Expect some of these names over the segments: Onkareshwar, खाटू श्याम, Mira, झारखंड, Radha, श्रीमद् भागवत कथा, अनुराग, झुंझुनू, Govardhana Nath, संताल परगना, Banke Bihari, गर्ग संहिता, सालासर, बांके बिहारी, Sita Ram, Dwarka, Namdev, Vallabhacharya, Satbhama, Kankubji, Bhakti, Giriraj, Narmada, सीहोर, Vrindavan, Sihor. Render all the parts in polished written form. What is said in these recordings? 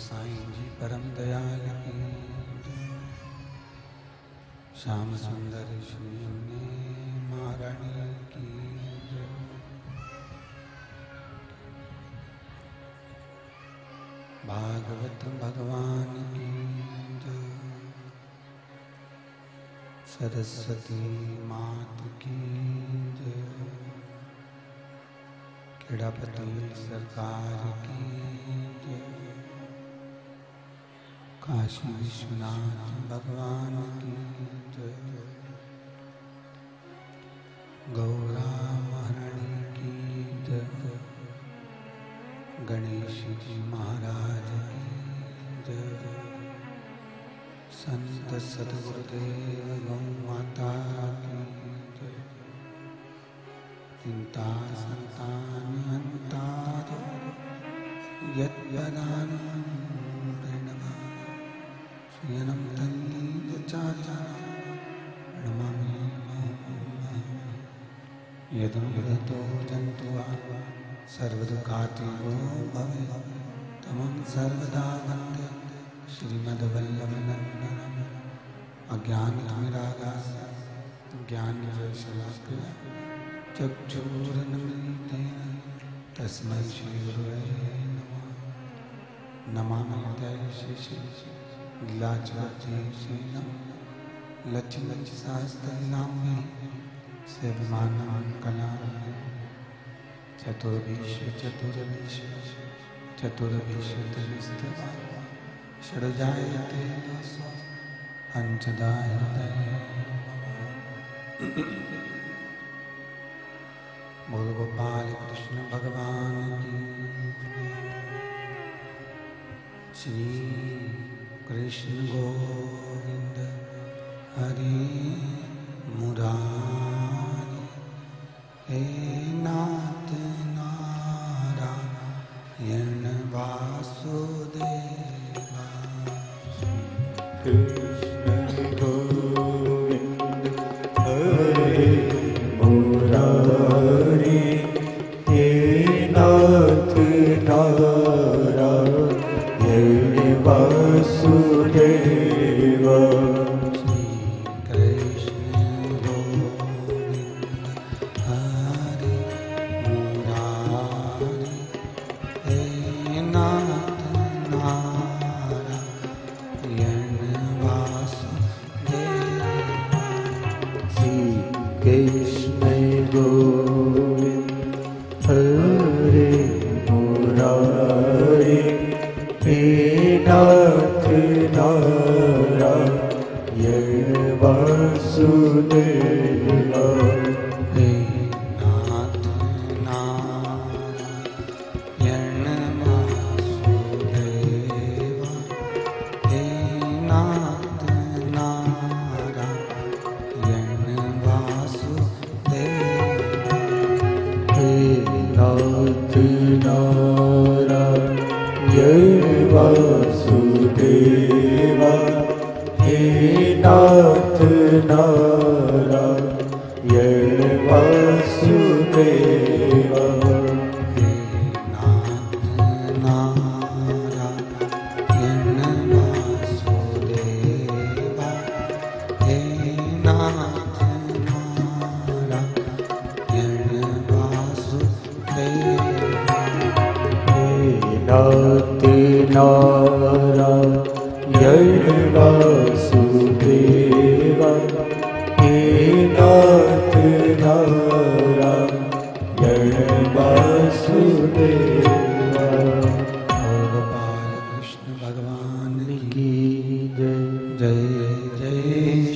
साईं जी परम दयाल की श्याम सुंदर श्री ने महारानी की भागवत भगवान की सरस्वती मात की खेड़ापति सरकार की काशी विश्वनाथ भगवान की जय गौरा महारानी की जय गणेश जी महाराज की जय संत सद्गुरुदेव गौ माता की जय चिंता संतान हंता यदान यनम तन्नी चाचा नमामि यदम हृतो जन्तुवा सर्वदुःखातिगो भवे तमं सर्वदा वन्दे श्रीमद्वल्लभनन्दनम् अज्ञानतिमिरागास्य ज्ञानञ्जनशलाकया चक्षुरुन्मीलितेन तस्मै श्रीगुरवे नमः नमामि हृदयेश लीलाचीर्षीणं लक्ष्मीसहस्रनाम्नि सेवमानं कलामणि चतुर्विंशतिस्तवा षड्जायते पञ्चदायते बोल गोपाल कृष्ण भगवान की श्री कृष्ण गोविंद हरि मुरारी हे नाथ नारायण वासुदेवा कृष्ण गोविंद हरि मुरारी हे नाथ नारायण वासुदेवा श्री कृष्ण गोविंद हरि मुरारी हे नाथ नारायण वासुदेवा श्री कृष्ण गोविंद हरि मुरारी हे नाथ नारायण वासुदेवा हे नाथ नारायण वासुदेवा हे नाथ नारायण वासुदेवा हे नाथ नारायण वासुदेवा हे नाथ नारायण वासुदेवा हे नाथ नारायण वासुदेवा हे नाथ नारायण वासुदेवा हे नाथ नारायण वासुदेवा हे नाथ नारायण वासुदेवा गोपाल कृष्ण भगवान की जय जय जय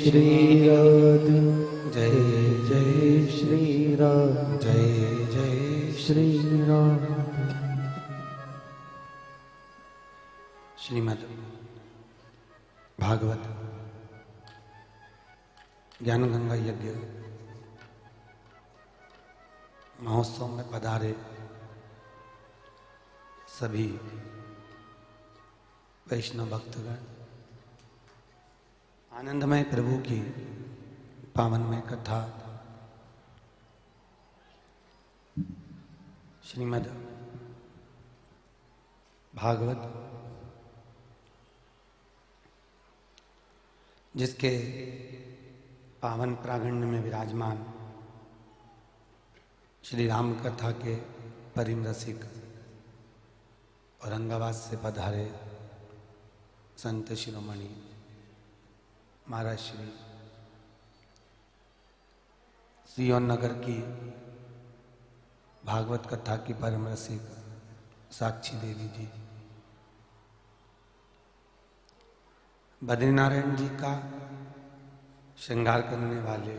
श्री राधा जय जय श्री राधा जय जय श्री राधा श्रीमद् भागवत ज्ञान गंगा यज्ञ महोत्सव में पधारे सभी वैष्णव भक्तगण, आनंदमय प्रभु की पावनमय कथा श्रीमद् भागवत, जिसके पावन प्रांगण में विराजमान श्री राम कथा के परिम रसिक औरंगाबाद से पधारे संत शिरोमणि महाराज श्री सिहोर नगर की भागवत कथा की परम रसिक साक्षी देवी जी, बद्रीनारायण जी का श्रृंगार करने वाले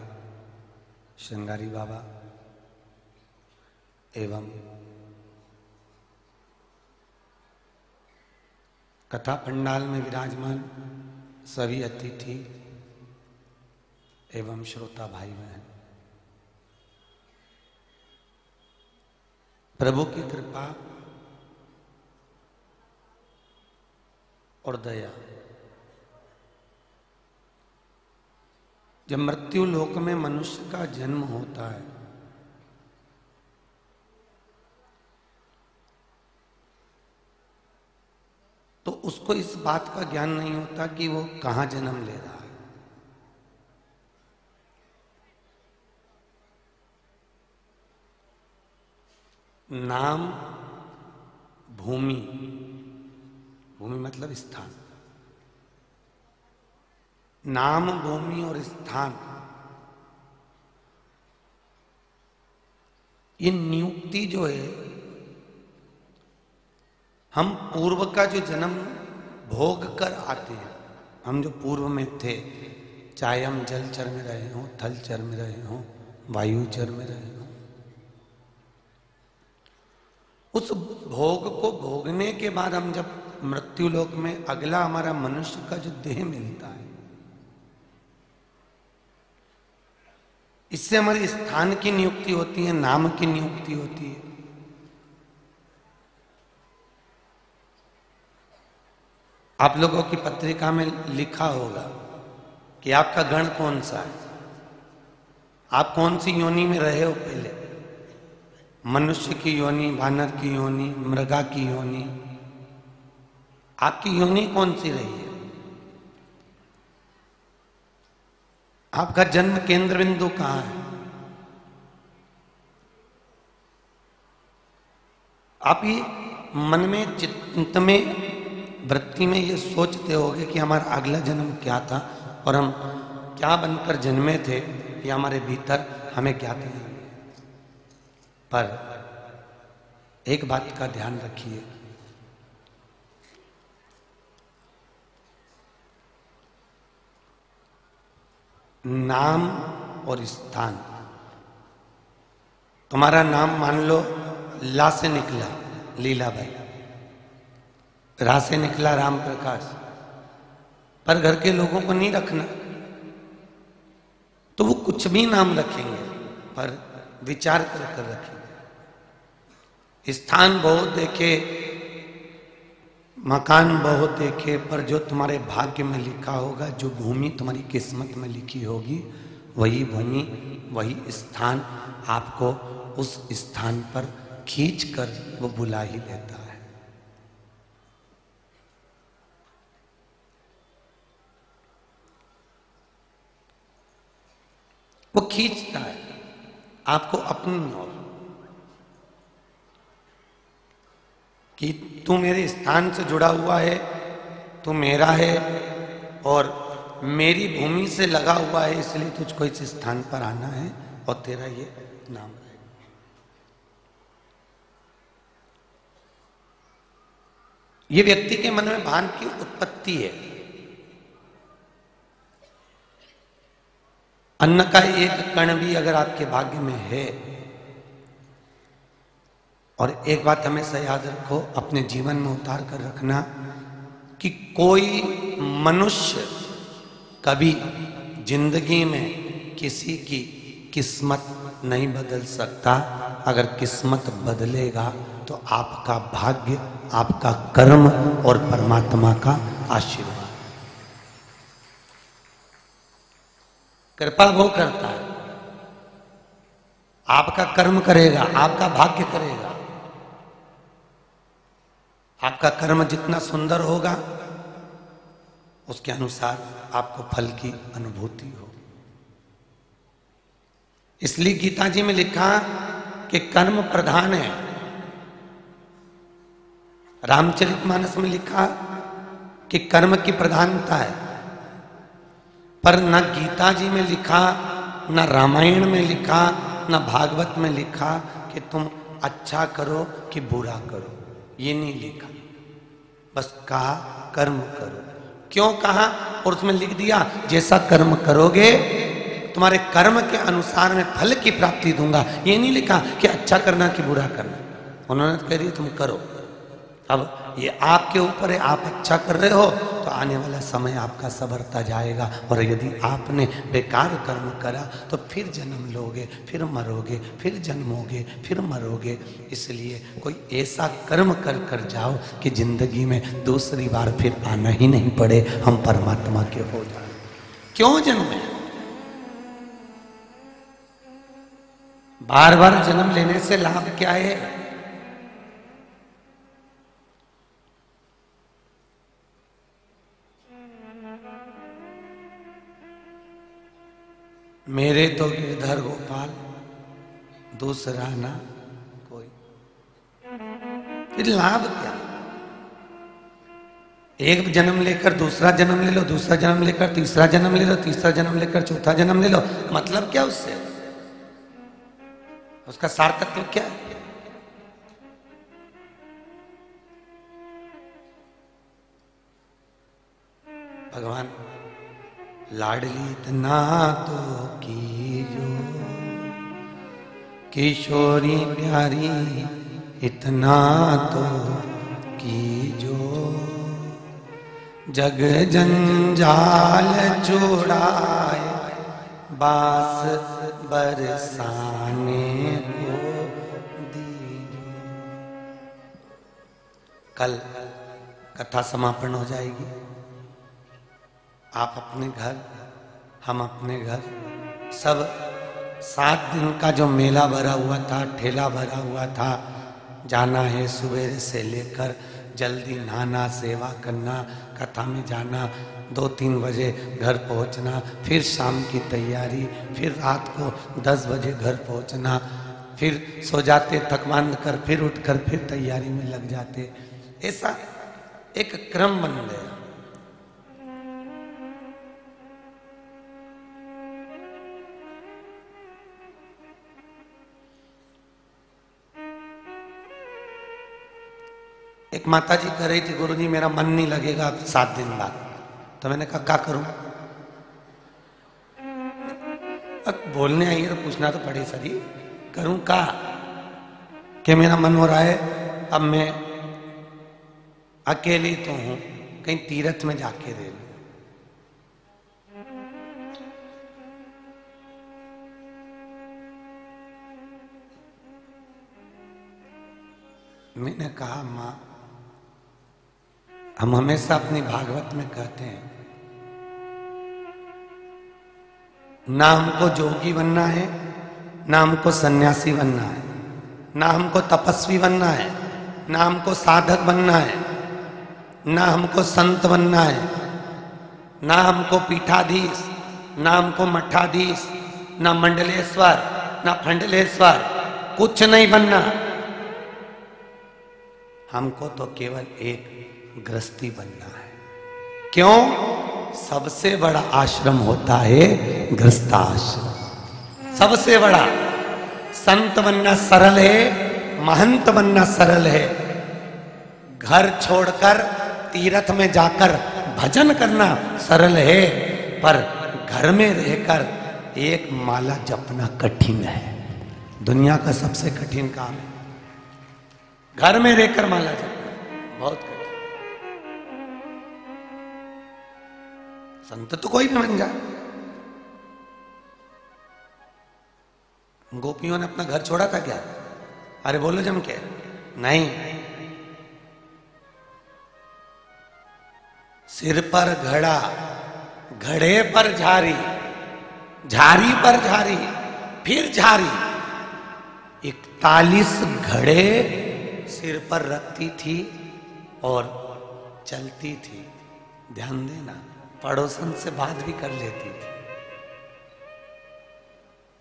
श्रृंगारी बाबा एवं कथा पंडाल में विराजमान सभी अतिथि एवं श्रोता भाई बहन, प्रभु की कृपा और दया जब मृत्यु लोक में मनुष्य का जन्म होता है तो उसको इस बात का ज्ञान नहीं होता कि वो कहाँ जन्म ले रहा है। नाम भूमि, भूमि मतलब स्थान, नाम भूमि और स्थान, ये नियुक्ति जो है, हम पूर्व का जो जन्म भोग कर आते हैं, हम जो पूर्व में थे, चाहे हम जल चर में रहे हों, थल चर में रहे हों, वायु चर में रहे हों, उस भोग को भोगने के बाद हम जब मृत्यु लोक में अगला हमारा मनुष्य का जो देह मिलता है, इससे हमारे स्थान की नियुक्ति होती है, नाम की नियुक्ति होती है। आप लोगों की पत्रिका में लिखा होगा कि आपका गण कौन सा है, आप कौन सी योनि में रहे हो, पहले मनुष्य की योनि, वानर की योनि, मृगा की योनि, आपकी योनि कौन सी रही है, आपका जन्म केंद्र बिंदु कहाँ है, आप ये मन में, चित्त में, वृत्ति में ये सोचते होगे कि हमारा अगला जन्म क्या था और हम क्या बनकर जन्मे थे, या हमारे भीतर हमें क्या था। पर एक बात का ध्यान रखिए, नाम और स्थान। तुम्हारा नाम मान लो ला से निकला लीला भाई, रा से निकला राम प्रकाश, पर घर के लोगों को नहीं रखना तो वो कुछ भी नाम रखेंगे, पर विचार कर रखेंगे। स्थान बहुत देखे, मकान बहुत देखे, पर जो तुम्हारे भाग्य में लिखा होगा, जो भूमि तुम्हारी किस्मत में लिखी होगी, वही भूमि, वही स्थान आपको उस स्थान पर खींच कर वो बुला ही लेता है। वो खींचता है आपको अपनी ओर कि तू मेरे स्थान से जुड़ा हुआ है, तू मेरा है और मेरी भूमि से लगा हुआ है, इसलिए तुझको इस स्थान पर आना है और तेरा ये नाम है। ये व्यक्ति के मन में भान की उत्पत्ति है। अन्न का एक कण भी अगर आपके भाग्य में है, और एक बात हमेशा याद रखो, अपने जीवन में उतार कर रखना कि कोई मनुष्य कभी जिंदगी में किसी की किस्मत नहीं बदल सकता। अगर किस्मत बदलेगा तो आपका भाग्य, आपका कर्म और परमात्मा का आशीर्वाद, कृपा वो करता है। आपका कर्म करेगा, आपका भाग्य करेगा, आपका कर्म जितना सुंदर होगा उसके अनुसार आपको फल की अनुभूति होगी। इसलिए गीता जी में लिखा कि कर्म प्रधान है। रामचरितमानस में लिखा कि कर्म की प्रधानता है, पर न गीता जी में लिखा, न रामायण में लिखा, न भागवत में लिखा कि तुम अच्छा करो कि बुरा करो, ये नहीं लिखा। बस कहा कर्म करो। क्यों कहा? और उसमें लिख दिया जैसा कर्म करोगे तुम्हारे कर्म के अनुसार मैं फल की प्राप्ति दूंगा। ये नहीं लिखा कि अच्छा करना कि बुरा करना। उन्होंने कह दिया तुम करो। अब ये आपके ऊपर है, आप अच्छा कर रहे हो तो आने वाला समय आपका संवरता जाएगा, और यदि आपने बेकार कर्म करा तो फिर जन्म लोगे, फिर मरोगे, फिर जन्मोगे, फिर मरोगे। इसलिए कोई ऐसा कर्म कर जाओ कि जिंदगी में दूसरी बार फिर आना ही नहीं पड़े, हम परमात्मा के हो जाए। क्यों जन्मे? बार बार जन्म लेने से लाभ क्या है? मेरे तो गिरधर गोपाल दूसरा ना कोई। फिर लाभ क्या? एक जन्म लेकर दूसरा जन्म ले लो, दूसरा जन्म लेकर तीसरा जन्म ले लो, तीसरा जन्म लेकर चौथा जन्म ले लो, मतलब क्या उससे? उसका सार्थक क्या है? भगवान लाडली इतना तो कीजो किशोरी प्यारी, इतना तो कीजो जग जंजाल छुड़ाए बास बरसाने को दीजो। कल कथा समापन हो जाएगी। आप अपने घर, हम अपने घर, सब 7 दिन का जो मेला भरा हुआ था, ठेला भरा हुआ था, जाना है सुबह से लेकर जल्दी नहाना, सेवा करना, कथा में जाना, 2-3 बजे घर पहुंचना, फिर शाम की तैयारी, फिर रात को 10 बजे घर पहुंचना, फिर सो जाते थक बांध कर, फिर उठकर फिर तैयारी में लग जाते। ऐसा एक क्रम बन गया। एक माता जी कह रही थी गुरुजी मेरा मन नहीं लगेगा 7 दिन बाद। तो मैंने कहा क्या करूं? अब बोलने आई है तो पूछना तो पड़े। सर करूं का कि मेरा मन हो रहा है, अब मैं अकेली तो हूं, कहीं तीर्थ में जाके दे लूं। मैंने कहा माँ, हम हमेशा अपनी भागवत में कहते हैं ना हमको जोगी बनना है, ना हमको सन्यासी बनना है, ना हमको तपस्वी बनना है, ना हमको साधक बनना है, ना हमको संत बनना है, ना हमको पीठाधीश, ना हमको मठाधीश, ना मंडलेश्वर, ना फंडलेश्वर, कुछ नहीं बनना। हमको तो केवल एक गृहस्थी बनना है। क्यों? सबसे बड़ा आश्रम होता है गृहस्थाश्रम, सबसे बड़ा। संत बनना सरल है, महंत बनना सरल है, घर छोड़कर तीर्थ में जाकर भजन करना सरल है, पर घर में रहकर एक माला जपना कठिन है। दुनिया का सबसे कठिन काम है घर में रहकर माला जपना, बहुत कठिन। संत तो कोई भी बन जाए। गोपियों ने अपना घर छोड़ा था क्या? अरे बोलो जम के नहीं। सिर पर घड़ा, घड़े पर झारी, झारी पर झारी, फिर झारी। 41 घड़े सिर पर रखती थी और चलती थी, ध्यान देना, पड़ोसन से बात भी कर लेती थी।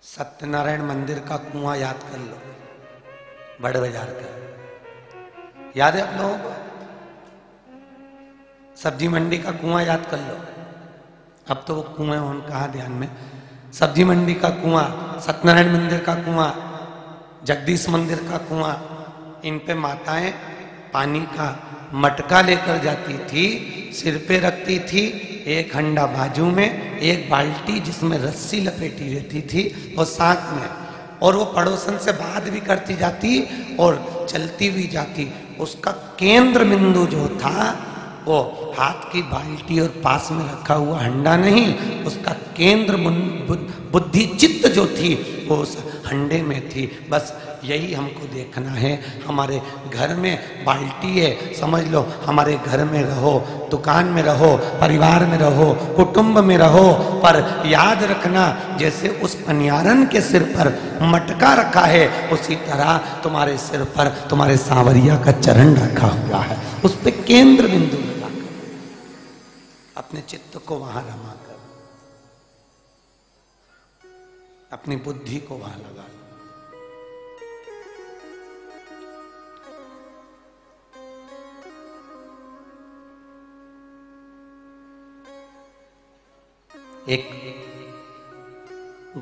सत्यनारायण मंदिर का कुआं याद कर लो, बड़े बाजार का, याद है आप लोगों को? सब्जी मंडी का कुआं याद कर लो, अब तो वो कुएं उन कहा ध्यान में। सब्जी मंडी का कुआं, सत्यनारायण मंदिर का कुआं, जगदीश मंदिर का कुआं, इन पे माताएं पानी का मटका लेकर जाती थी, सिर पे रखती थी, एक हंडा बाजू में, एक बाल्टी जिसमें रस्सी लपेटी रहती थी और साथ में, और वो पड़ोसन से बात भी करती जाती और चलती भी जाती। उसका केंद्र बिंदु जो था वो हाथ की बाल्टी और पास में रखा हुआ हंडा नहीं, उसका केंद्र बुद्धि चित्त जो थी वो उस हंडे में थी। बस यही हमको देखना है। हमारे घर में बाल्टी है, समझ लो हमारे घर में रहो, दुकान में रहो, परिवार में रहो, कुटुंब में रहो, पर याद रखना जैसे उस पनियारन के सिर पर मटका रखा है उसी तरह तुम्हारे सिर पर तुम्हारे सांवरिया का चरण रखा हुआ है। उस पे केंद्र बिंदु लगाकर अपने चित्त को वहां रमाकर अपनी बुद्धि को वहां लगा लो। एक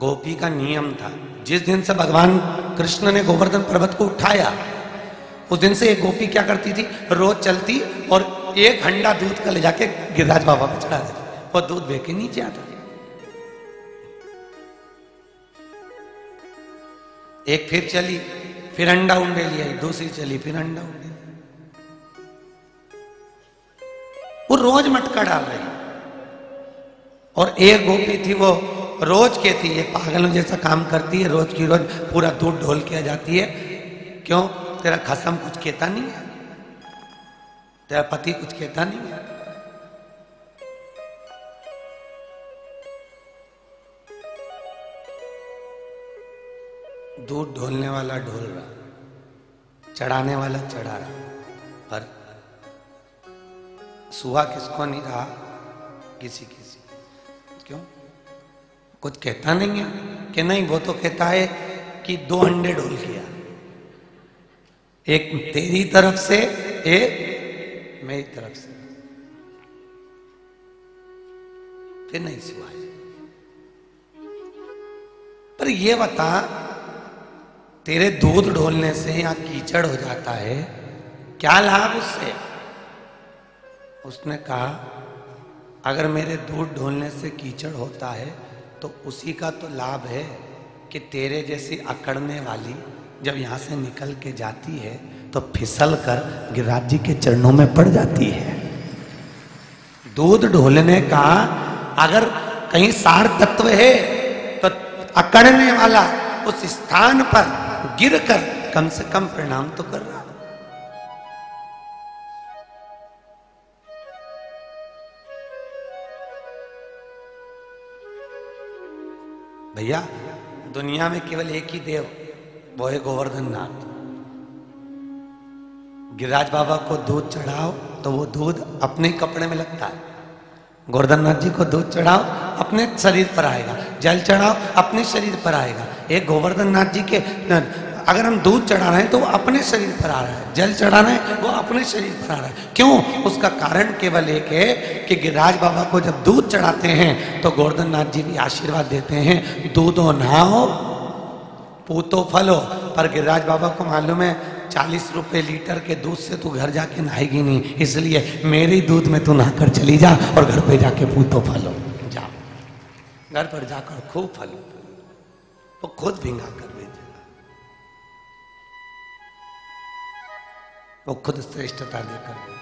गोपी का नियम था, जिस दिन से भगवान कृष्ण ने गोवर्धन पर्वत को उठाया उस दिन से एक गोपी क्या करती थी, रोज चलती और एक हंडा दूध का ले जाके गिरिराज बाबा को चढ़ा देती और दूध बह के नीचे आता। एक फिर चली, फिर अंडा उंडे लिया, दूसरी चली, फिर अंडा उंडे। वो रोज मटका डाल रही। और एक गोपी थी वो रोज कहती है पागलों जैसा काम करती है, रोज की रोज पूरा दूध ढोल के आ जाती है। क्यों? तेरा खसम कुछ कहता नहीं है, तेरा पति कुछ कहता नहीं है। दूध ढोलने वाला ढोल रहा, चढ़ाने वाला चढ़ा रहा, पर सुहा किसको नहीं रहा, किसी किसी। क्यों? कुछ कहता नहीं है कि नहीं, वो तो कहता है कि दो अंडे ढोल किया, एक तेरी तरफ से एक मेरी तरफ से, फिर नहीं सुहा। पर ये बता, तेरे दूध ढोलने से यहाँ कीचड़ हो जाता है, क्या लाभ उससे? उसने कहा अगर मेरे दूध ढोलने से कीचड़ होता है तो उसी का तो लाभ है कि तेरे जैसी अकड़ने वाली जब यहाँ से निकल के जाती है तो फिसल कर गिरिराज जी के चरणों में पड़ जाती है। दूध ढोलने का अगर कहीं सार तत्व है तो अकड़ने वाला उस स्थान पर गिरकर कम से कम प्रणाम तो कर रहा। भैया दुनिया में केवल एक ही देव, वो है गोवर्धन नाथ। गिरिराज बाबा को दूध चढ़ाओ तो वो दूध अपने कपड़े में लगता है, गोवर्धन नाथ जी को दूध चढ़ाओ अपने शरीर पर आएगा, जल चढ़ाओ अपने शरीर पर आएगा। एक गोवर्धन नाथ जी के अगर हम दूध चढ़ा रहे हैं तो वो अपने शरीर पर आ रहा है, जल चढ़ाना है वो अपने शरीर पर आ रहा है। क्यों? उसका कारण केवल एक है कि गिरिराज बाबा को जब दूध चढ़ाते हैं तो गोवर्धन नाथ जी भी आशीर्वाद देते हैं, दूधो नहाओ पूतो फलो। पर गिरिराज बाबा को मालूम है 40 रुपए लीटर के दूध से तू घर जाके नहाएगी नहीं, इसलिए मेरे दूध में तू नहाकर चली जा और घर पे जाके पूतो फलो, जा घर पर जाकर खूब फलो। वो खुद भिंगा कर भेजेगा, वो खुद श्रेष्ठता देकर भेजेगा।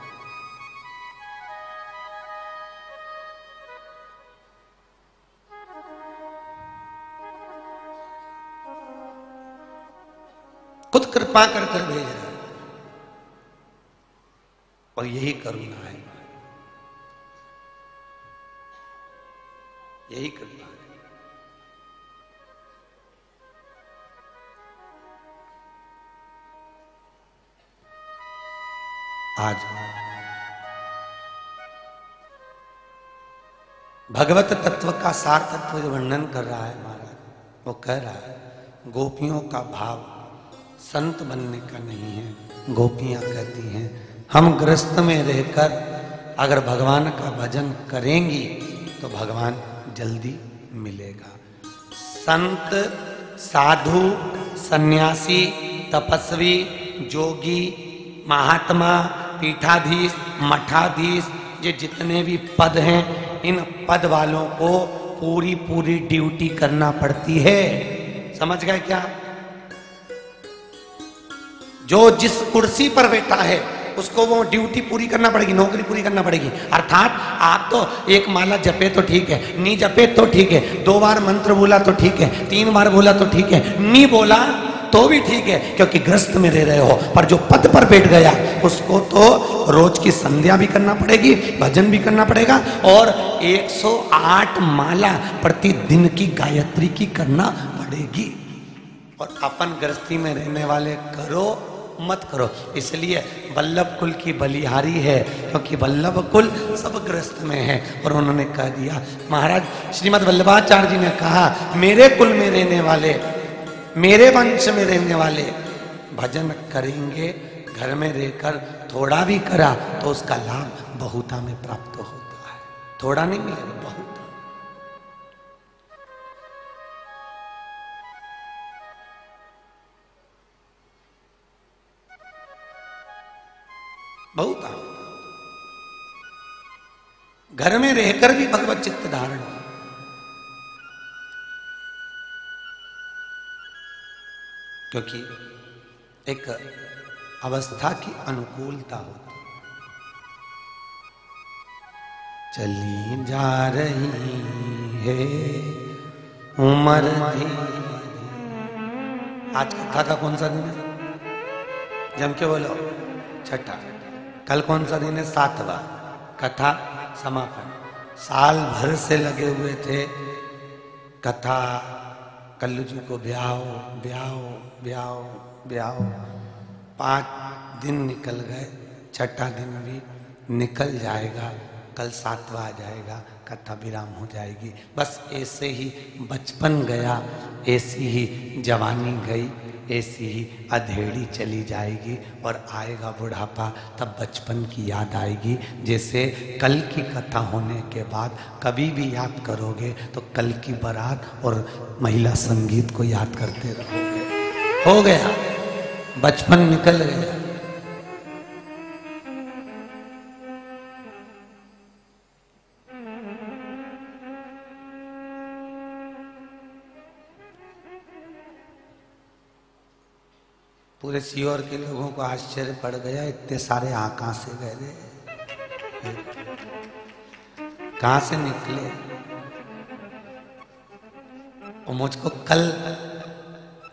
खुद कृपा कर कर भेज रहा है और यही करुणा है, यही कृपा है। आज भगवत तत्व का सार तत्व जो वर्णन कर रहा है महाराज, वो कह रहा है गोपियों का भाव संत बनने का नहीं है। गोपियां कहती हैं हम गृहस्थ में रहकर अगर भगवान का भजन करेंगी तो भगवान जल्दी मिलेगा। संत, साधु, सन्यासी, तपस्वी, जोगी, महात्मा, पीठाधीश, मठाधीश, ये जितने भी पद हैं, इन पद वालों को पूरी पूरी ड्यूटी करना पड़ती है। समझ गए क्या? जो जिस कुर्सी पर बैठा है उसको वो ड्यूटी पूरी करना पड़ेगी, नौकरी पूरी करना पड़ेगी। अर्थात आप तो एक माला जपे तो ठीक है, नी जपे तो ठीक है, 2 बार मंत्र बोला तो ठीक है, 3 बार बोला तो ठीक है, नी बोला तो भी ठीक है, क्योंकि गृहस्थ में रह रहे हो। पर जो पद पर बैठ गया उसको तो रोज की संध्या भी करना पड़ेगी, भजन भी करना पड़ेगा और 108 माला प्रतिदिन की गायत्री की करना पड़ेगी। और अपन गृहस्थी में रहने वाले करो मत करो, इसलिए वल्लभ कुल की बलिहारी है, क्योंकि वल्लभ कुल सब ग्रस्त में है। और उन्होंने कह दिया महाराज, श्रीमद वल्लभाचार्य जी ने कहा मेरे कुल में रहने वाले, मेरे वंश में रहने वाले भजन करेंगे, घर में रहकर थोड़ा भी करा तो उसका लाभ बहुता में प्राप्त होता है। थोड़ा नहीं मिलेगा, बहुत। बहुत घर में रहकर भी भगवत चित्त धारण। क्योंकि एक अवस्था की अनुकूलता होती। चली जा रही है उम्र ही। आज कथा का कौन सा दिन है? जम के बोलो, छठा। कल कौन सा दिन है? 7वां। कथा समापन। साल भर से लगे हुए थे कथा, कल्लू जी को ब्याओ ब्याओ ब्याओ ब्याओ। 5 दिन निकल गए, 6वां दिन भी निकल जाएगा, कल 7वां आ जाएगा, कथा विराम हो जाएगी। बस ऐसे ही बचपन गया, ऐसी ही जवानी गई, ऐसी ही अधेड़ी चली जाएगी। और आएगा बुढ़ापा, तब बचपन की याद आएगी। जैसे कल की कथा होने के बाद कभी भी याद करोगे तो कल की बारात और महिला संगीत को याद करते रहोगे। हो गया, बचपन निकल गया। पूरे सीहोर के लोगों को आश्चर्य पड़ गया, इतने सारे आ कहाँ से गए रे, कहाँ से निकले। और मुझको कल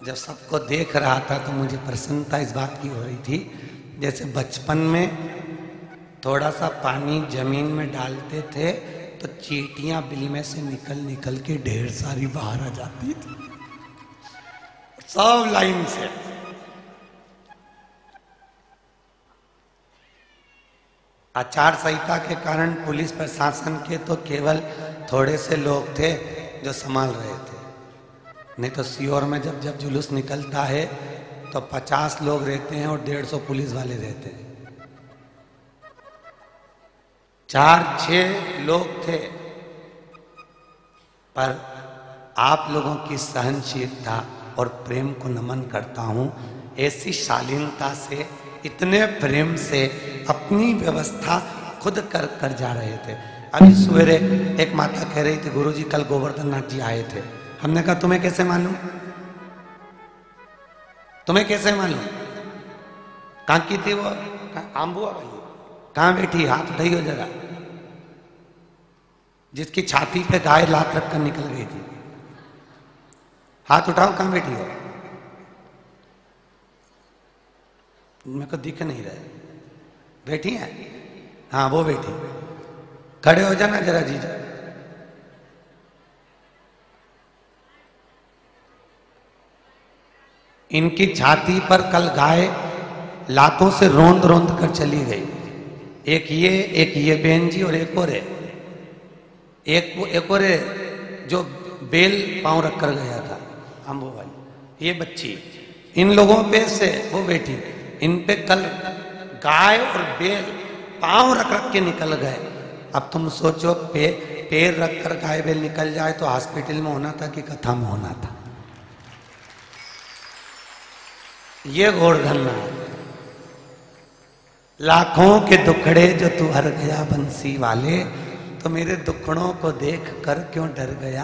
जब सबको देख रहा था तो मुझे प्रसन्नता इस बात की हो रही थी, जैसे बचपन में थोड़ा सा पानी जमीन में डालते थे तो चींटियां बिल में से निकल निकल के ढेर सारी बाहर आ जाती थी, सब लाइन से। आचार संहिता के कारण पुलिस प्रशासन के तो केवल थोड़े से लोग थे जो संभाल रहे थे, नहीं तो सीहोर में जब जब जुलूस निकलता है तो 50 लोग रहते हैं और 150 पुलिस वाले रहते हैं। 4-6 लोग थे, पर आप लोगों की सहनशीलता और प्रेम को नमन करता हूँ। ऐसी शालीनता से, इतने प्रेम से अपनी व्यवस्था खुद कर जा रहे थे। अभी सवेरे एक माता कह रही थी, गुरुजी कल गोवर्धन नाथ जी आए थे। हमने कहा तुम्हें कैसे मालूम, तुम्हें कैसे मालूम? कहाँ की थी वो? आम्बुआ वाली। कहाँ बैठी? हाथ उठाई हो जरा। जिसकी छाती पे गाय लात रखकर निकल गई थी। हाथ उठाओ, कहाँ बैठी हो? मेरे को दिख नहीं रहा है। बैठी है? हाँ वो बैठी। खड़े हो जाना जरा जीजा। इनकी छाती पर कल गाय लातों से रोंद रोंद कर चली गई। एक ये बेन जी और एक और है। एक और जो बेल पांव रखकर गया था अम्बो वाली, ये बच्ची, इन लोगों पे से वो बैठी, इन पे कल गाय और बेल पांव रख रख के निकल गए। अब तुम सोचो पैर रख कर गाय बेल निकल जाए तो हॉस्पिटल में होना था कि कथा में होना था। ये गोवर्धन है। लाखों के दुखड़े जो तू हर गया बंसी वाले, तो मेरे दुखड़ों को देख कर क्यों डर गया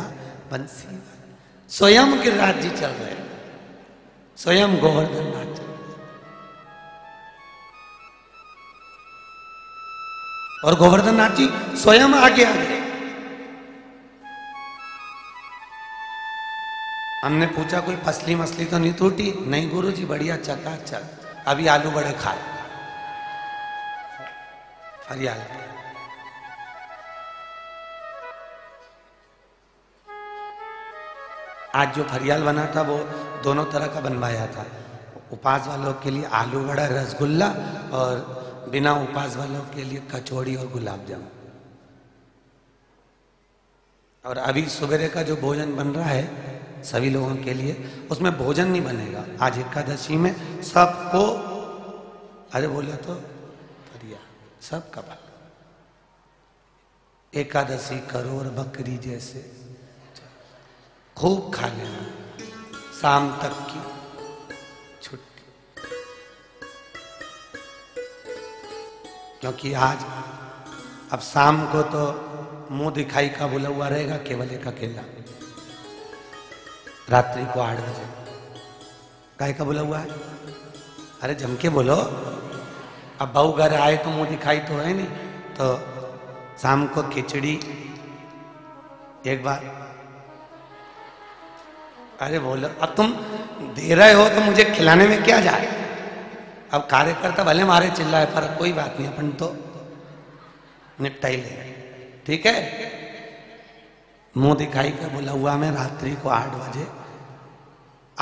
बंसी वाले। स्वयं गिरिराज जी चल रहे, स्वयं गोवर्धन नाथ। और गोवर्धन नाथ जी स्वयं आगे आ गए। हमने पूछा कोई फसली मसली तो नहीं टूटी? नहीं गुरुजी, बढ़िया चकाचक। अभी आलू बड़े खाए, हरियाणा आज जो फरियाल बना था वो दोनों तरह का बनवाया था, उपास वालों के लिए आलू वड़ा रसगुल्ला और बिना उपास वालों के लिए कचौड़ी और गुलाब जामुन। और अभी सुबह का जो भोजन बन रहा है सभी लोगों के लिए, उसमें भोजन नहीं बनेगा। आज एकादशी में सबको, अरे बोलो तो फरिया सबका भाग। एकादशी करोड़ बकरी जैसे, खूब खा लेना, शाम तक की छुट्टी। क्योंकि आज अब शाम को तो मुंह दिखाई का बोला हुआ रहेगा, केवल एक अकेला। रात्रि को 8 बजे काय का बोला हुआ है? अरे जम के बोलो। अब बहू घर आए तो मुंह दिखाई तो है नहीं, तो शाम को खिचड़ी एक बार, अरे बोलो। अब तुम दे रहे हो तो मुझे खिलाने में क्या जाए? अब कार्यकर्ता भले मारे चिल्लाए पर कोई बात नहीं, अपन तो निपटाई ले, ठीक है। मुंह दिखाई का बोला हुआ मैं रात्रि को 8 बजे,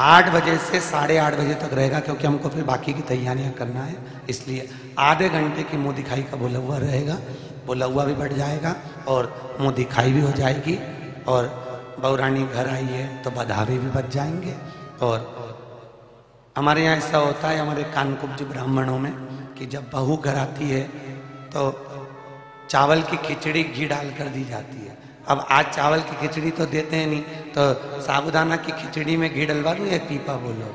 8 बजे से 8:30 बजे तक रहेगा, क्योंकि हमको फिर बाकी की तैयारियां करना है। इसलिए आधे घंटे की मुंह दिखाई का बोला हुआ रहेगा, बोला हुआ भी बढ़ जाएगा और मुंह दिखाई भी हो जाएगी। और बहुरानी घर आई है तो बधावे भी बच जाएंगे। और हमारे यहाँ ऐसा होता है हमारे कानकुब्जी ब्राह्मणों में कि जब बहू घर आती है तो चावल की खिचड़ी घी डालकर दी जाती है। अब आज चावल की खिचड़ी तो देते हैं नहीं, तो साबुदाना की खिचड़ी में घी डलवा दूं या पीपा बोलो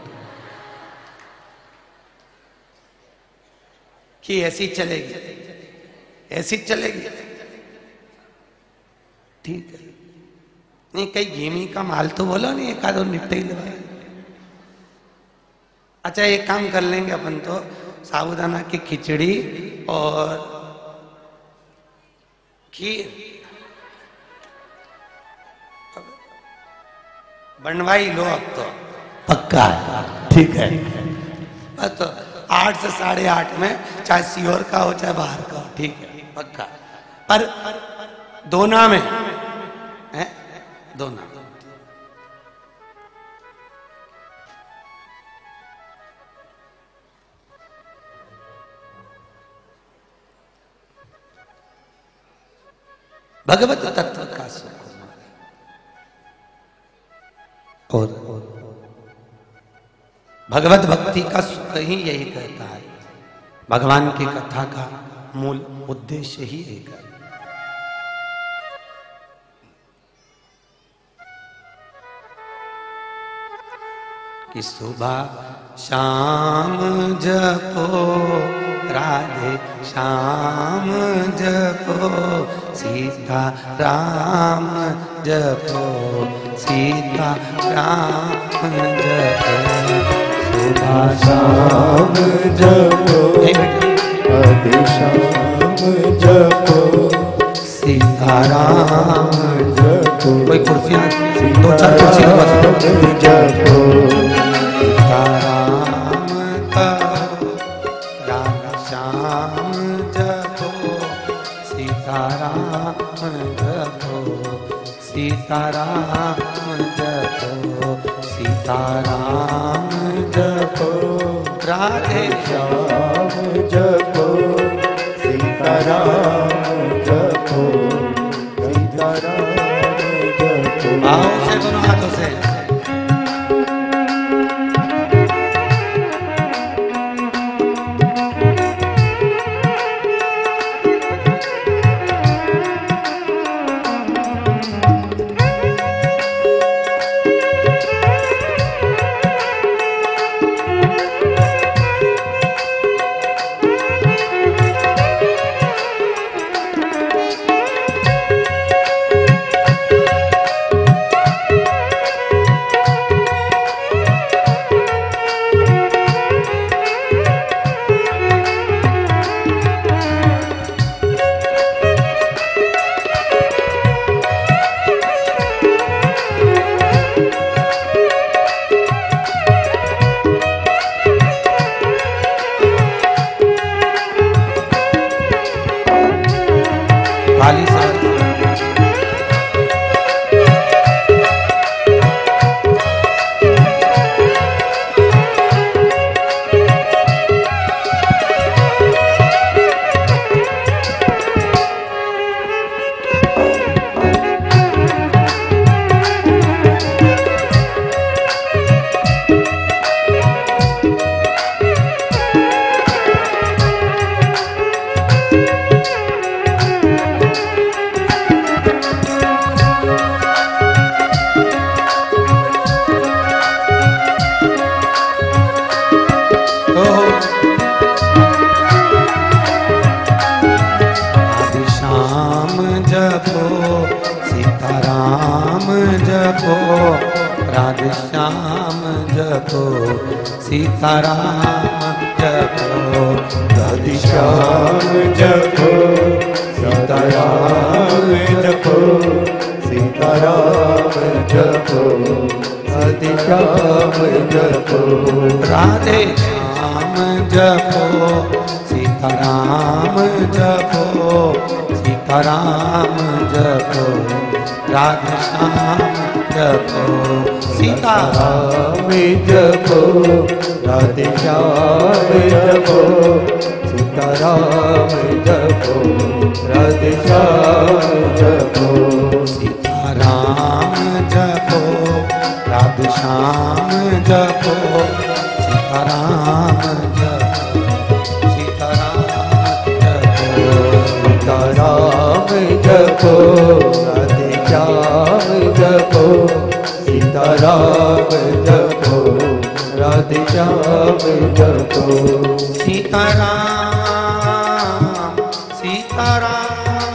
कि ऐसी चलेगी, ऐसी चलेगी, ठीक है। नहीं कहीं गेमी का माल तो बोलो, नहीं एक आध और निपटे ही दवा। अच्छा एक काम कर लेंगे अपन, तो साबुदाना की खिचड़ी और खीर बनवाई लो, अब तो पक्का है, ठीक है। बस तो 8 से 8:30 में, चाहे सीहोर का हो चाहे बाहर का हो, ठीक है, पक्का। पर दोना में है, दोना भगवत तत्व का सुख। और भगवत भक्ति का सुख ही यही कहता है, भगवान की कथा का मूल उद्देश्य ही यही कहता है। सुबह शाम जपो राधे श्याम जपो सीता राम जपो सीता राम जपो सुबह शाम जपो राधे श्याम जपो सीता राम जपो। कोई कुर्सी दो चार कुर्सी जपो सीताराम जपो सीताराम जपो राधे श्याम जपो सीताराम जपो सीताराम। सीताराम जपो राधेश्याम जपो सीताराम जपो सीताराम जपो राधेश्याम जपो राधे श्याम जपो सीताराम जपो सीताराम जपो राधे श्याम जपो सीताराम जपो राधे श्याम जपो सीताराम जपो राधे श्याम जपो सीताराम जपो राधे श्याम जपो सीताराम जपो सीताराम जपो राधे श्याम जपो सीताराम जपो राधे श्याम जपो सीताराम सीताराम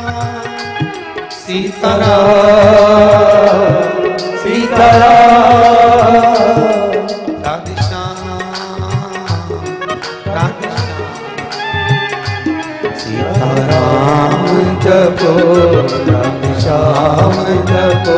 सीताराम सीताराम राधे श्याम राधे श्याम सीताराम जपो राधे श्याम जपो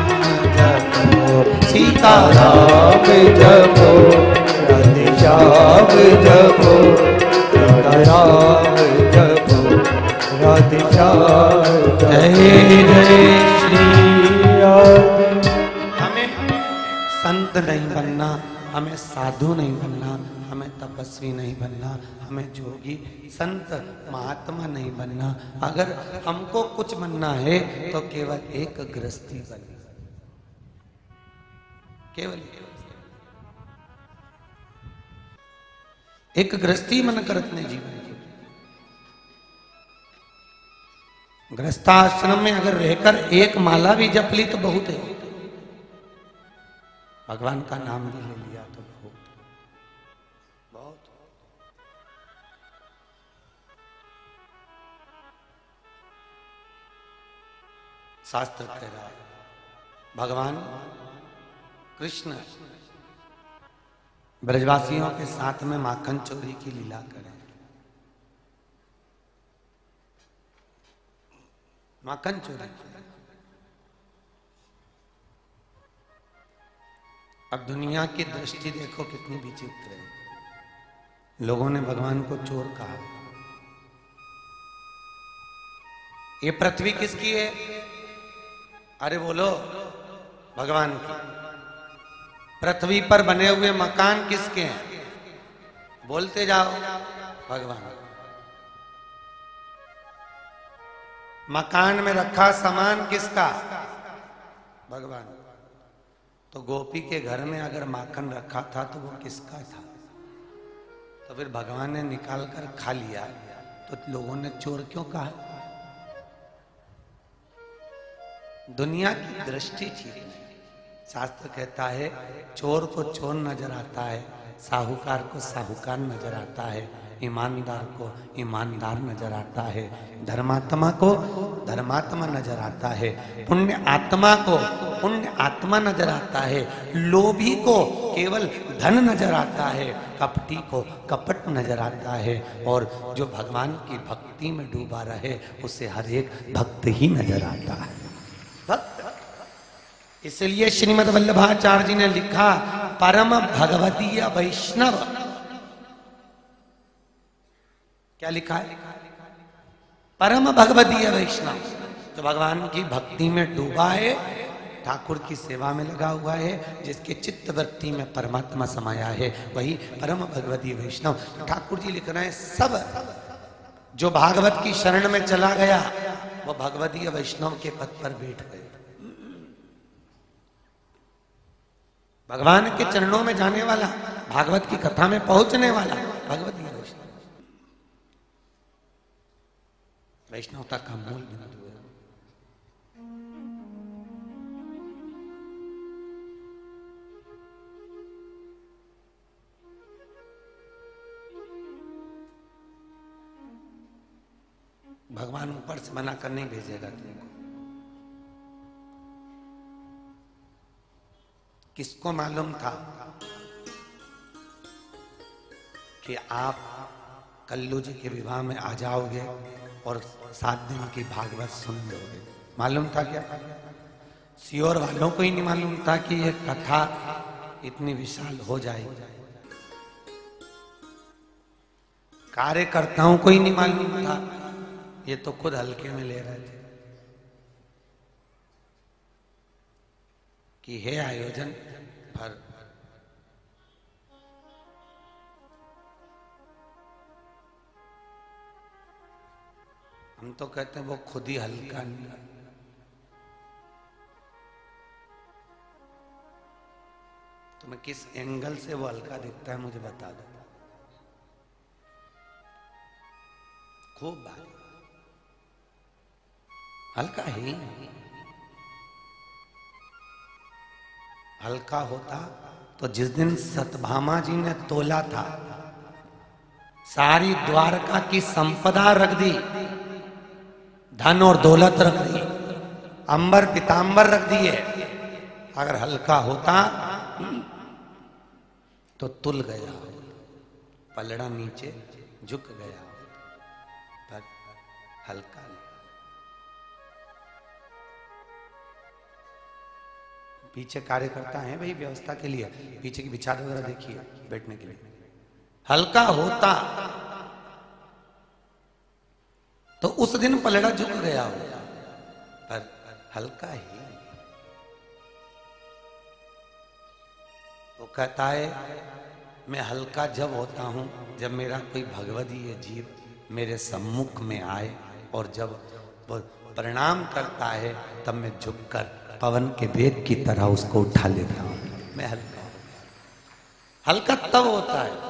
सीताराम जपो राधे श्याम जपो सीताराम जपो राधे श्याम जय जय श्री राधे। हमें संत नहीं बनना, हमें साधु नहीं बनना, हमें तपस्वी नहीं बनना, हमें जोगी संत महात्मा नहीं बनना। अगर हमको कुछ बनना है तो केवल एक गृहस्थी बनना, केवल एक गृहस्थी मन करत ने जीवन की। गृहस्थाश्रम में अगर रहकर एक माला भी जप ली तो बहुत है, भगवान का नाम भी ले लिया तो बहुत बहुत। शास्त्र कह रहा है भगवान कृष्ण ब्रजवासियों के साथ में माखन चोरी की लीला करें। माखन चोरी अब दुनिया की दृष्टि देखो कितनी विचित्र है। लोगों ने भगवान को चोर कहा। ये पृथ्वी किसकी है? अरे बोलो, भगवान की। पृथ्वी पर बने हुए मकान किसके हैं? बोलते जाओ, भगवान। मकान में रखा सामान किसका? भगवान। तो गोपी के घर में अगर माखन रखा था तो वो किसका था? तो फिर भगवान ने निकाल कर खा लिया, तो लोगों ने चोर क्यों कहा? दुनिया की दृष्टि ठीक नहीं। शास्त्र कहता है चोर को चोर नजर आता है, साहूकार को साहूकार नजर आता है, ईमानदार को ईमानदार नजर आता है, धर्मात्मा को धर्मात्मा नजर आता है, पुण्य आत्मा को पुण्य आत्मा नजर आता है, लोभी को केवल धन नजर आता है, कपटी को कपट नजर आता है, और जो भगवान की भक्ति में डूबा रहे उसे हर एक भक्त ही नजर आता है। इसलिए श्रीमद वल्लभाचार्य जी ने लिखा, परम भगवतीय वैष्णव। क्या लिखा है? परम भगवतीय वैष्णव, तो भगवान की भक्ति में डूबा है, ठाकुर की सेवा में लगा हुआ है, जिसके चित्त वृत्ति में परमात्मा समाया है, वही परम भगवतीय वैष्णव। ठाकुर जी लिख रहे हैं, सब जो भागवत की शरण में चला गया वो भगवतीय वैष्णव के पद पर बैठ गए। भगवान के चरणों में जाने वाला, भागवत की कथा में पहुंचने वाला भगवतीय वैष्णव। वैष्णवता का मूल बिंदु है। भगवान ऊपर से मना कर नहीं भेजेगा तुमको। किसको मालूम था कि आप कल्लू जी के विवाह में आ जाओगे और 7 दिन की भागवत सुन लोगे? मालूम था क्या? सीहोर वालों को ही नहीं मालूम था कि ये कथा इतनी विशाल हो जाएगी। कार्यकर्ताओं को ही नहीं मालूम था, ये तो खुद हल्के में ले रहे थे कि हे आयोजन पर हम तो कहते हैं वो खुद ही हल्का नहीं। तो मैं किस एंगल से वो हल्का दिखता है मुझे बता दो। खूब भारी हल्का ही हल्का होता तो जिस दिन सतभामा जी ने तोला था, सारी द्वारका की संपदा रख दी, धन और दौलत रख दी, अंबर पीताम्बर रख दिए, अगर हल्का होता तो तुल गया, पलड़ा नीचे झुक गया, पर हल्का नहीं। पीछे कार्यकर्ता हैं भाई व्यवस्था के लिए, पीछे की बिचार वगैरह देखिए बैठने के लिए। हल्का होता तो उस दिन पलड़ा झुक गया होगा, पर हल्का ही। वो कहता है मैं हल्का जब होता हूं जब मेरा कोई भगवदीय जीव मेरे सम्मुख में आए और जब वो प्रणाम करता है तब मैं झुककर पवन के वेग की तरह उसको उठा लेता हूं। मैं हल्का हूं। हल्का तब होता है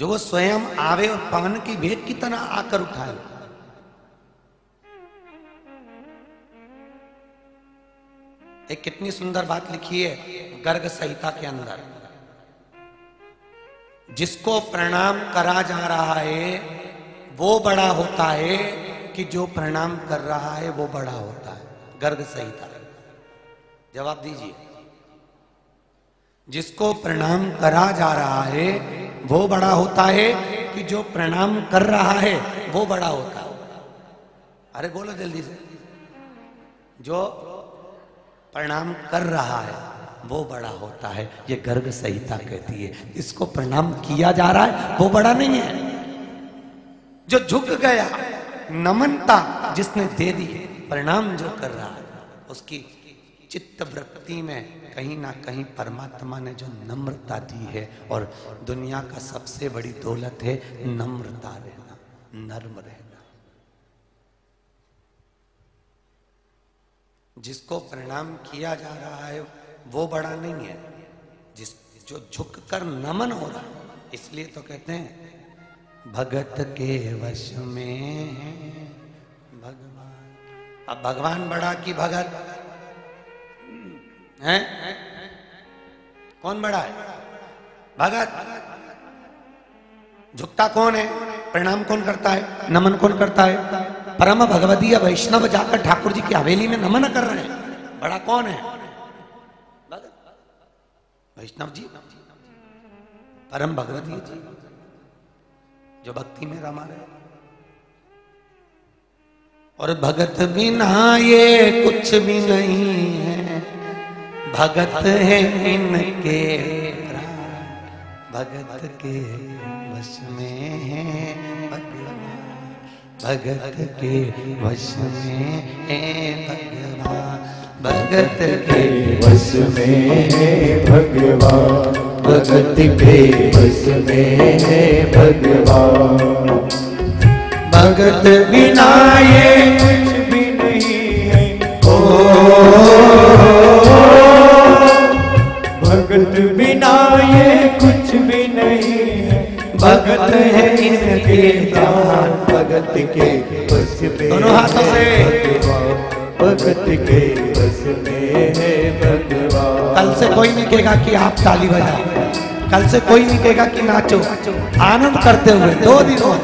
जो वो स्वयं आवे और पवन की वेग की तरह आकर उठाए। एक कितनी सुंदर बात लिखी है गर्ग संहिता के अंदर, जिसको प्रणाम करा जा रहा है वो बड़ा होता है कि जो प्रणाम कर रहा है वो बड़ा होता है। गर्ग संहिता। जवाब दीजिए, जिसको प्रणाम करा जा रहा है वो बड़ा होता है कि जो प्रणाम कर रहा है वो बड़ा होता है? अरे बोलो जल्दी से, जो प्रणाम कर रहा है वो बड़ा होता है, ये गर्ग संहिता कहती है। इसको प्रणाम किया जा रहा है वो बड़ा नहीं है। जो झुक गया, नमनता जिसने दे दी, प्रणाम जो कर रहा है, उसकी चित्त वृत्ति में कहीं ना कहीं परमात्मा ने जो नम्रता दी है, और दुनिया का सबसे बड़ी दौलत है नम्रता रहना, नर्म रहना। जिसको प्रणाम किया जा रहा है वो बड़ा नहीं है, जिस जो झुककर नमन हो रहा है। इसलिए तो कहते हैं भगत के वश में है भगवान। अब भगवान बड़ा की भगत है? कौन बड़ा है? भगत। झुकता कौन है? प्रणाम कौन करता है? नमन कौन करता है? परम भगवदीय वैष्णव जाकर ठाकुर जी की हवेली में नमन कर रहे हैं। बड़ा कौन है? वैष्णव जी, परम भगवदीय जी जो भक्ति में रमा रहे। और भगत बिना ये कुछ भी नहीं है, भगत है इनके प्राण, भगत के वश में है भगवान, भगत के वश में है भगवान, भगत के वश में है भगवान, भगत के वश में है भगवान। भगत बिना ये कुछ भी नहीं है, ओ भगत बिना ये कुछ भी नहीं है, भगत है इनके दान, भगत के बस में, दोनों हाथों से भगत के बस में है भगवान। कल से कोई नहीं कहेगा कि आप ताली बजाओ, कल से कोई नहीं कहेगा कि नाचो, आनंद करते हुए 2 दिनों।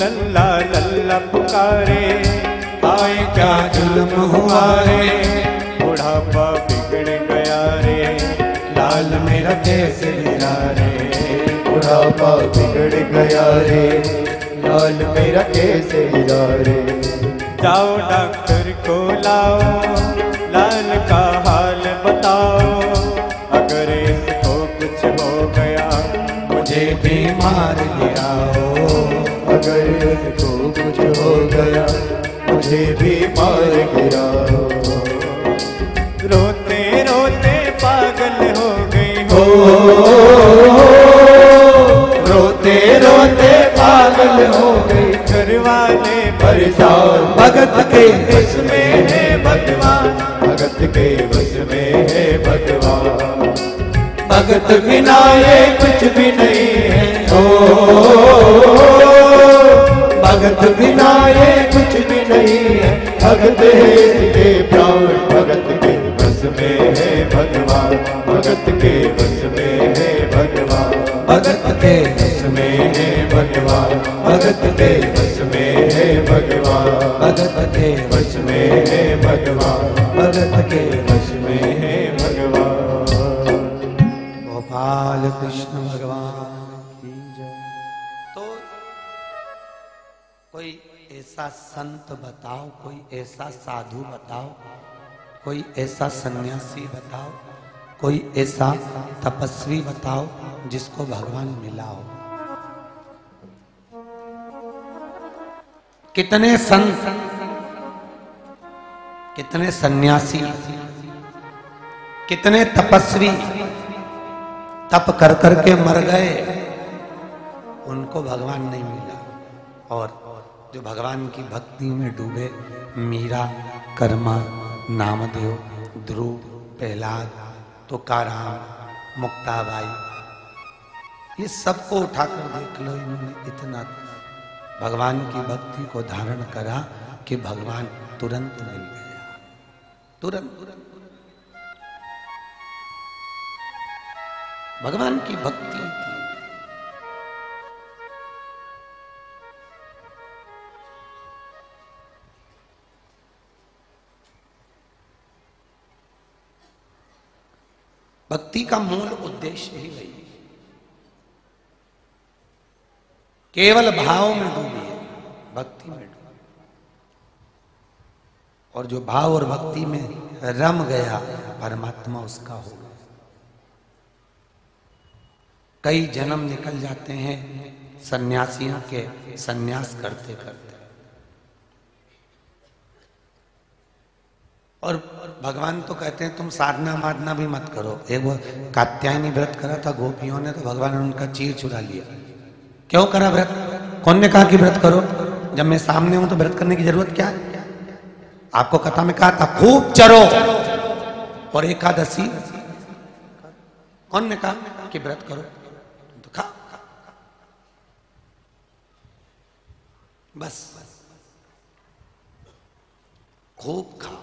लल्ला लल्ला पुकारे, आए क्या जुल्म हुआ रे, बुढ़ापा बिगड़ गया रे, लाल मेरा कैसे गिरा रे, बुढ़ापा बिगड़ गया रे, लाल मेरा कैसे गिरा रे। जाओ डॉक्टर को लाओ, लाल का हाल बताओ, अगर इसको कुछ हो गया मुझे बीमार गिराओ, अगर इसको कुछ हो गया मुझे बीमार गिराओ। रोते रोते पागल हो गई हो, रोते रोते पागल हो गई, घर वाले परेशान, भगत के बस में है भगवान, भगत के बस में है भगवान, भगत बिना ये कुछ भी नहीं है, ओ भगत बिना ये कुछ भी नहीं है, भगत है इसके प्राण, भगत के बस में है भगवान, भगत के बस में है भगवान, भगत के बस में है भगवान, भगत के बस में है भगवान, भगत के बस में है भगवान, भगत के बस में है भगवान। गोपाल कृष्ण भगवान। तो कोई ऐसा संत बताओ, कोई ऐसा साधु बताओ, कोई ऐसा सन्यासी बताओ, कोई ऐसा तपस्वी बताओ जिसको भगवान मिला हो। कितने संत, कितने सन्यासी, कितने तपस्वी तप कर करके मर गए, उनको भगवान नहीं मिला। और जो भगवान की भक्ति में डूबे, मीरा, कर्मा, नामदेव, ध्रुव, प्रहलाद, तुकाराम, मुक्ताबाई, ये सबको उठाकर देख लो, इन्होंने इतना भगवान की भक्ति को धारण करा कि भगवान तुरंत मिल गया, तुरंत। भगवान की भक्ति का मूल उद्देश्य ही वही, केवल भाव में डूबे, भक्ति में डूबे। और जो भाव और भक्ति में रम गया, परमात्मा उसका हो गया। कई जन्म निकल जाते हैं सन्यासियों के सन्यास करते करते, और भगवान तो कहते हैं तुम साधना माधना भी मत करो। एक वो कात्यायनी व्रत करा था गोपियों ने, तो भगवान ने उनका चीर चुरा लिया। क्यों करा व्रत? कौन ने कहा कि व्रत करो? जब मैं सामने हूं तो व्रत करने की जरूरत क्या है? आपको कथा में कहा था खूब चरो और एकादशी, कौन ने कहा कि व्रत करो? तो खा बस, खूब खाओ,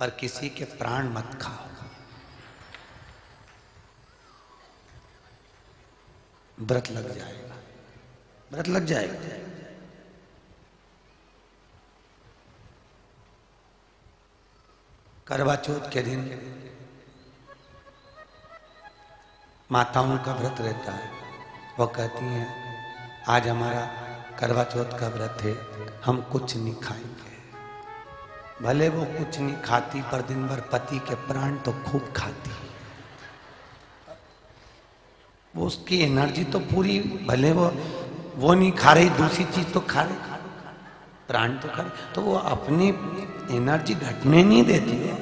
पर किसी के प्राण मत खाओ। व्रत लग जाएगा, व्रत लग जाएगा। करवा चौथ के दिन माताओं का व्रत रहता है, वो कहती हैं आज हमारा करवा चौथ का व्रत है, हम कुछ नहीं खाएंगे। भले वो कुछ नहीं खाती, पर दिन भर पति के प्राण तो खूब खाती है। वो उसकी एनर्जी तो पूरी, भले वो नहीं खा रही, दूसरी चीज तो खा रही, प्राण तो खा रही, तो वो अपनी एनर्जी घटने नहीं देती है।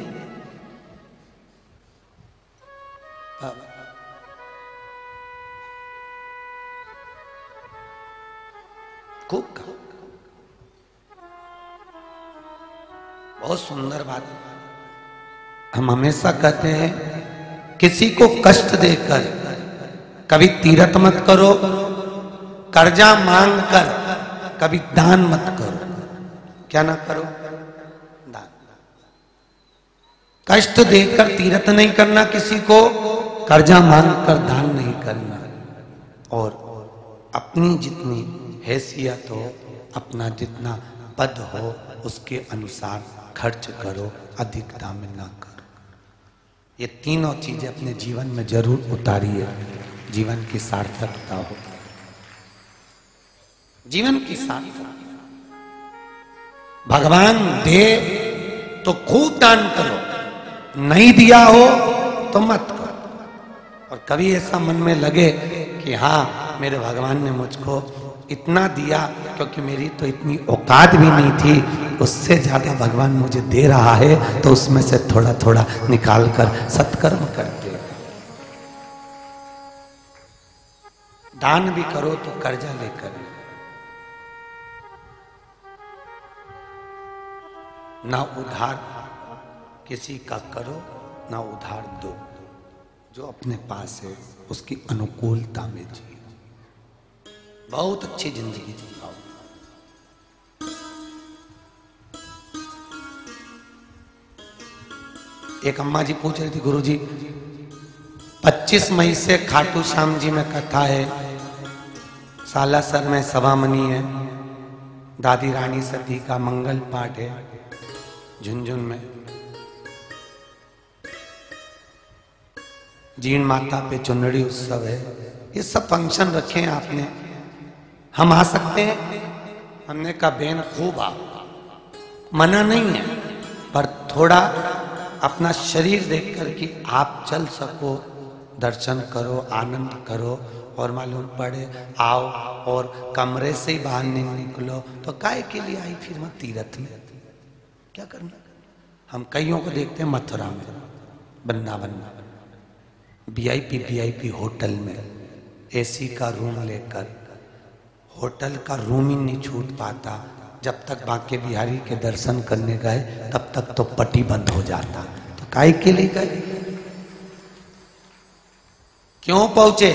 खूब खाओ। बहुत सुंदर बात है। हम हमेशा कहते हैं किसी को कष्ट देकर कभी तीरथ मत करो, कर्जा मांग कर कभी दान मत करो। क्या ना करो? दान। कष्ट देकर तीरथ नहीं करना किसी को, कर्जा मांग कर दान नहीं करना, और अपनी जितनी हैसियत हो अपना जितना पद हो उसके अनुसार खर्च करो, अधिकता में ना करो। ये तीनों चीजें अपने जीवन में जरूर उतारिए, जीवन की सार्थकता हो, जीवन की सार्थकता। भगवान दे तो खूब दान करो, नहीं दिया हो तो मत करो। और कभी ऐसा मन में लगे कि हाँ मेरे भगवान ने मुझको इतना दिया क्योंकि मेरी तो इतनी औकात भी नहीं थी, उससे ज्यादा भगवान मुझे दे रहा है, तो उसमें से थोड़ा थोड़ा निकाल कर सत्कर्म करते। दान भी करो तो कर्जा लेकर ना, उधार किसी का करो ना उधार दो, जो अपने पास है उसकी अनुकूलता में जियो, बहुत अच्छी जिंदगी जिताओ। एक अम्मा जी पूछ रही थी, गुरुजी 25 मई से खाटू श्याम जी में कथा है, सालासर में सभामणि है, दादी रानी सती का मंगल पाठ है, झुंझुनू में जीण माता पे चुनरी उत्सव है, ये सब फंक्शन रखे हैं आपने, हम आ सकते हैं? हमने कहा बहन खूब आओ, मना नहीं है, पर थोड़ा अपना शरीर देख कर कि आप चल सको, दर्शन करो, आनंद करो और मालूम पड़े आओ, और कमरे से ही बाहर नहीं निकलो तो काहे के लिए आई फिर मैं तीर्थ में, क्या करना। हम कईयों को देखते हैं मथुरा में, वृंदावन में, वीआईपी होटल में एसी का रूम लेकर, होटल का रूम ही नहीं छूट पाता, जब तक बांके बिहारी के दर्शन करने गए तब तक तो पट्टी बंद हो जाता, तो काहे के लिए गए, क्यों पहुंचे।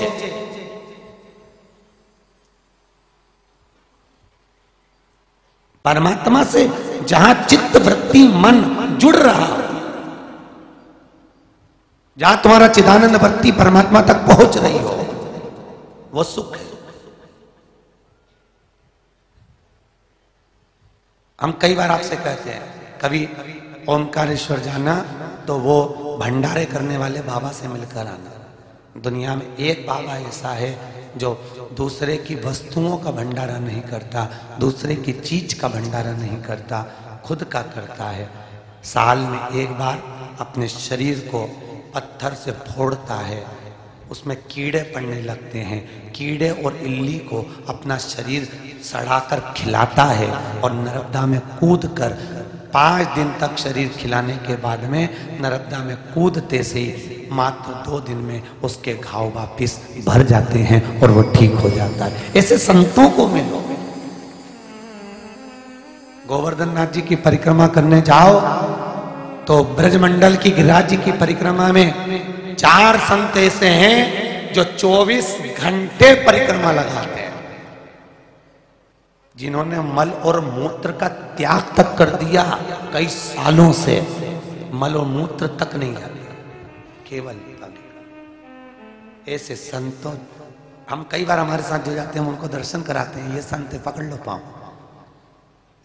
परमात्मा से जहां चित्त वृत्ति मन जुड़ रहा, जहां तुम्हारा चिदानंद वृत्ति परमात्मा तक पहुंच रही हो, वो सुख है। हम कई बार आपसे कहते हैं कभी ओंकारेश्वर जाना तो वो भंडारे करने वाले बाबा से मिलकर आना। दुनिया में एक बाबा ऐसा है जो दूसरे की वस्तुओं का भंडारा नहीं करता, दूसरे की चीज का भंडारा नहीं करता, खुद का करता है। साल में एक बार अपने शरीर को पत्थर से फोड़ता है, उसमें कीड़े पड़ने लगते हैं, कीड़े और इल्ली को अपना शरीर सड़ाकर खिलाता है और नर्मदा में कूद कर 5 दिन तक शरीर खिलाने के बाद में नर्मदा में कूदते से ही मात्र 2 दिन में उसके घाव वापिस भर जाते हैं और वो ठीक हो जाता है। ऐसे संतों को मिलो। गोवर्धन नाथ जी की परिक्रमा करने जाओ तो ब्रज मंडल की गिरिराज जी की परिक्रमा में 4 संत ऐसे हैं जो 24 घंटे परिक्रमा लगाते हैं, जिन्होंने मल और मूत्र का त्याग तक कर दिया, कई सालों से मल और मूत्र तक नहीं जाते, केवल ऐसे संतों। हम कई बार हमारे साथ जो जाते हैं उनको दर्शन कराते हैं, ये संत पकड़ लो पाओ,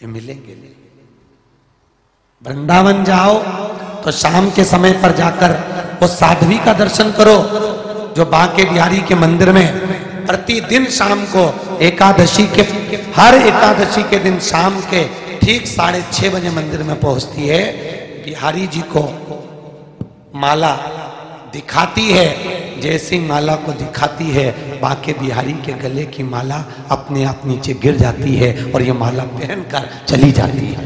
ये मिलेंगे। वृंदावन जाओ तो शाम के समय पर जाकर उस साध्वी का दर्शन करो जो बांके बिहारी के मंदिर में प्रतिदिन शाम को एकादशी के, हर एकादशी के दिन शाम के ठीक 6:30 बजे मंदिर में पहुंचती है, बिहारी जी को माला दिखाती है, जैसी माला को दिखाती है बांके बिहारी के गले की माला अपने आप नीचे गिर जाती है और ये माला पहनकर चली जाती है।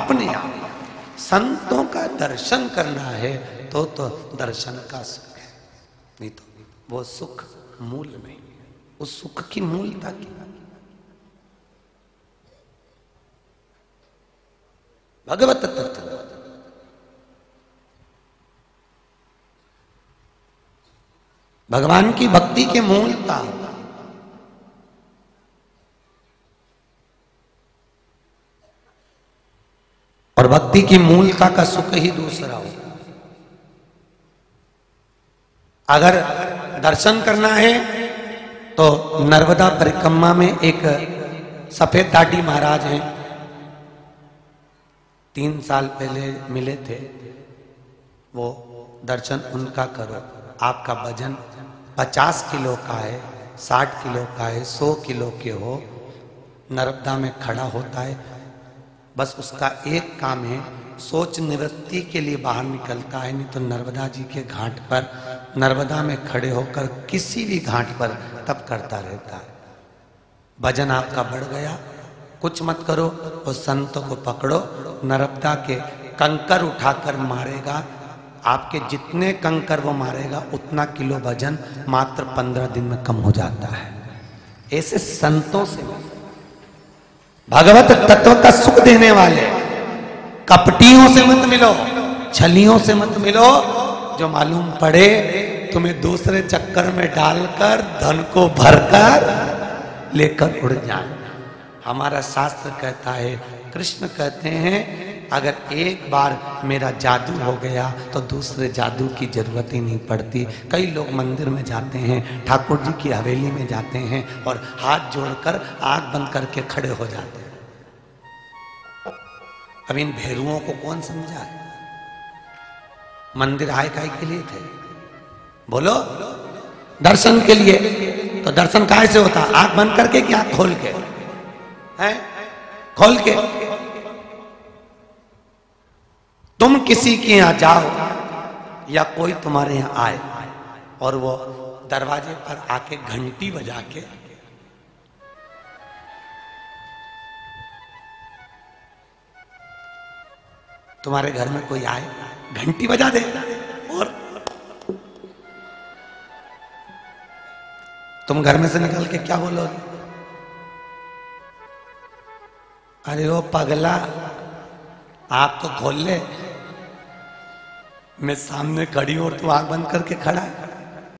अपने आप संतों का दर्शन करना है तो दर्शन का सुख है, नहीं तो वो सुख मूल में, उस सुख की मूलता की। भगवत तत्व भगवान की भक्ति के मूलता। और भक्ति की मूलता का सुख ही दूसरा हो। अगर दर्शन करना है तो नर्मदा परिक्रमा में एक सफेद दाढ़ी महाराज हैं, 3 साल पहले मिले थे, वो दर्शन उनका करो। आपका वजन 50 किलो का है, 60 किलो का है, 100 किलो के हो, नर्मदा में खड़ा होता है, बस उसका एक काम है सोच निवृत्ति के लिए बाहर निकलता है, नहीं तो नर्मदा जी के घाट पर नर्मदा में खड़े होकर किसी भी घाट पर तप करता रहता है। वजन आपका बढ़ गया, कुछ मत करो, उस संत को पकड़ो, नर्मदा के कंकर उठाकर मारेगा, आपके जितने कंकर वो मारेगा उतना किलो वजन मात्र 15 दिन में कम हो जाता है। ऐसे संतों से भगवत तत्व का सुख देने वाले कपटियों से मत मिलो, छलियों से मत मिलो, जो मालूम पड़े तुम्हें दूसरे चक्कर में डालकर धन को भरकर लेकर उड़ जाए। हमारा शास्त्र कहता है, कृष्ण कहते हैं, अगर एक बार मेरा जादू हो गया तो दूसरे जादू की जरूरत ही नहीं पड़ती। कई लोग मंदिर में जाते हैं, ठाकुर जी की हवेली में जाते हैं और हाथ जोड़कर आग बंद करके खड़े हो जाते हैं। अब इन भेरुओं को कौन समझाए? मंदिर आए काय के लिए थे? बोलो, दर्शन के लिए। तो दर्शन काय से होता? आग बंद करके कि आग खोल के? हैं, खोल के। तुम किसी के यहाँ जाओ या कोई तुम्हारे यहाँ आए और वो दरवाजे पर आके घंटी बजा के तुम्हारे घर में कोई आए घंटी बजा दे और तुम घर में से निकल के क्या बोलोगे? अरे ओ पगला, आप तो खोल ले, मैं सामने खड़ी हूं और तू आग बंद करके खड़ा है।